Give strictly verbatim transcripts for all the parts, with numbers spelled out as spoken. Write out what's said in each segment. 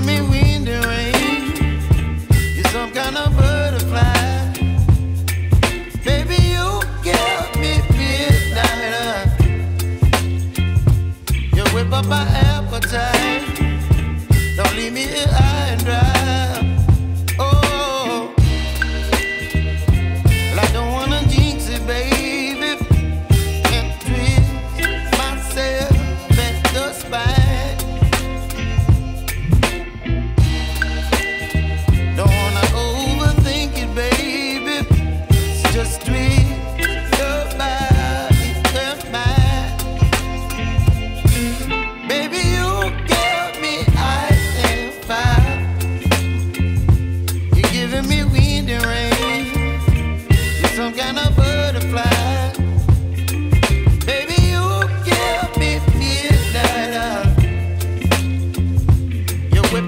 to me wind and rain. You're some kind of butterfly. Baby, you give me midnight. You whip up my appetite. Don't leave me here high and dry.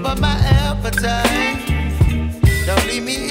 But my appetite don't leave me.